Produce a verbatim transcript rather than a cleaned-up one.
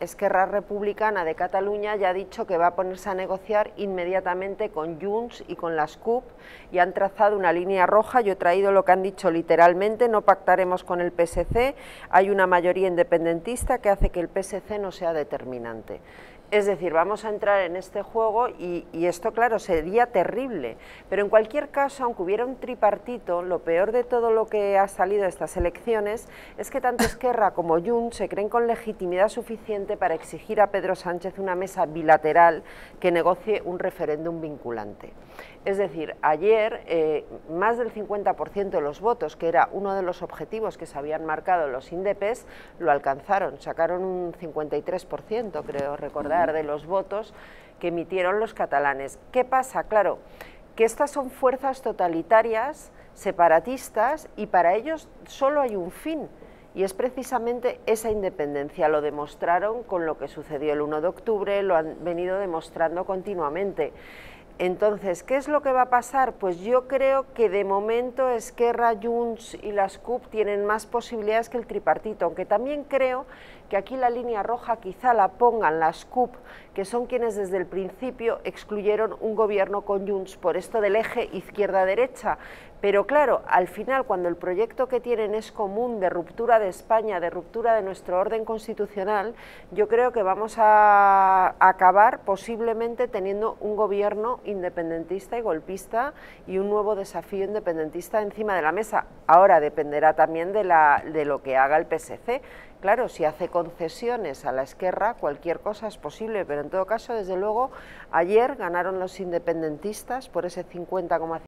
Esquerra Republicana de Cataluña ya ha dicho que va a ponerse a negociar inmediatamente con Junts y con las C U P y han trazado una línea roja. Yo he traído lo que han dicho literalmente: no pactaremos con el P S C, hay una mayoría independentista que hace que el P S C no sea determinante. Es decir, vamos a entrar en este juego y, y esto, claro, sería terrible, pero en cualquier caso, aunque hubiera un tripartito, lo peor de todo lo que ha salido de estas elecciones es que tanto Esquerra como Junts se creen con legitimidad suficiente para exigir a Pedro Sánchez una mesa bilateral que negocie un referéndum vinculante. Es decir, ayer eh, más del cincuenta por ciento de los votos, que era uno de los objetivos que se habían marcado los INDEPES, lo alcanzaron, sacaron un cincuenta y tres por ciento, creo recordar, de los votos que emitieron los catalanes. ¿Qué pasa? Claro, que estas son fuerzas totalitarias, separatistas, y para ellos solo hay un fin, y es precisamente esa independencia. Lo demostraron con lo que sucedió el uno de octubre, lo han venido demostrando continuamente. Entonces, ¿qué es lo que va a pasar? Pues yo creo que de momento Esquerra, Junts y las C U P tienen más posibilidades que el tripartito, aunque también creo que aquí la línea roja quizá la pongan las C U P, que son quienes desde el principio excluyeron un gobierno con Junts por esto del eje izquierda-derecha. Pero claro, al final, cuando el proyecto que tienen es común, de ruptura de España, de ruptura de nuestro orden constitucional, yo creo que vamos a acabar posiblemente teniendo un gobierno independentista y golpista y un nuevo desafío independentista encima de la mesa. Ahora dependerá también de, la, de lo que haga el P S C. Claro, si hace concesiones a la Esquerra, cualquier cosa es posible, pero en todo caso, desde luego, ayer ganaron los independentistas por ese cincuenta coma cinco por ciento.